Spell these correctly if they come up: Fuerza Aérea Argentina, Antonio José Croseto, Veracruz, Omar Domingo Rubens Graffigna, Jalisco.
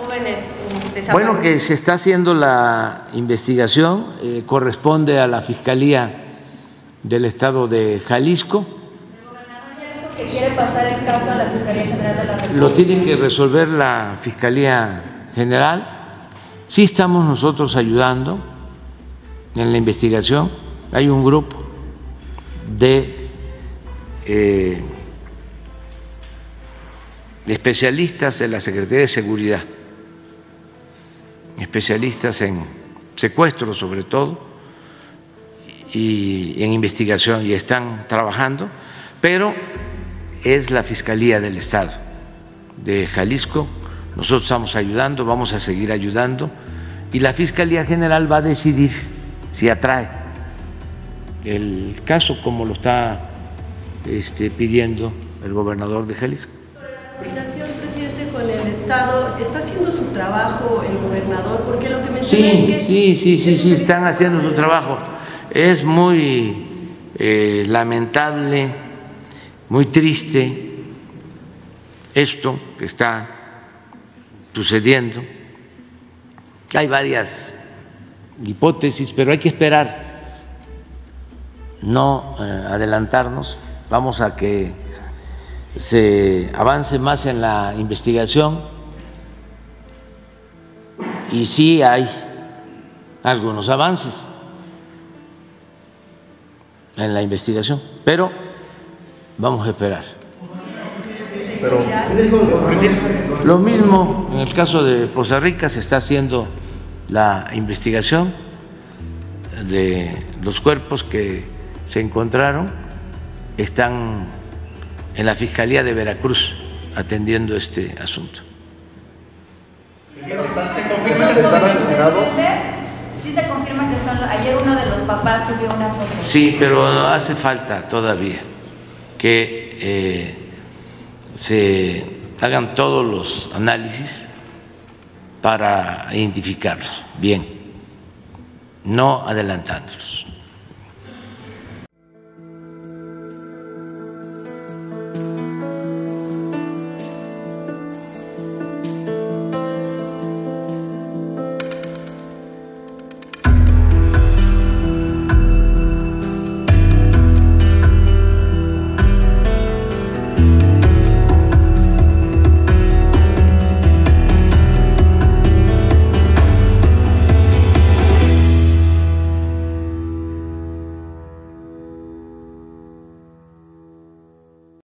jóvenes desaparecidos? Bueno, que se está haciendo la investigación, corresponde a la Fiscalía del Estado de Jalisco. El gobernador ya dijo que quiere pasar el caso a la Fiscalía General de la República. Lo tiene que resolver la Fiscalía General. Sí estamos nosotros ayudando en la investigación. Hay un grupo de especialistas de la Secretaría de Seguridad, especialistas en secuestros sobre todo y en investigación, y están trabajando, pero es la Fiscalía del Estado de Jalisco. Nosotros estamos ayudando, vamos a seguir ayudando, y la Fiscalía General va a decidir si atrae el caso como lo está pidiendo el gobernador de Jalisco. Sobre la coordinación, presidente, con el Estado, ¿está haciendo su trabajo el gobernador? Porque lo que me dice. Sí, están haciendo su trabajo. Es muy lamentable, muy triste esto que está sucediendo. Hay varias hipótesis, pero hay que esperar, no adelantarnos. Vamos a que se avance más en la investigación, y sí hay algunos avances en la investigación, pero vamos a esperar. Pero lo mismo en el caso de Costa Rica, se está haciendo la investigación de los cuerpos que se encontraron, están en la Fiscalía de Veracruz atendiendo este asunto. ¿Se confirma que están asesinados? Sí, se confirma que son. Ayer uno de los papás subió una foto. Sí, pero hace falta todavía que se hagan todos los análisis para identificarlos bien, no adelantándolos.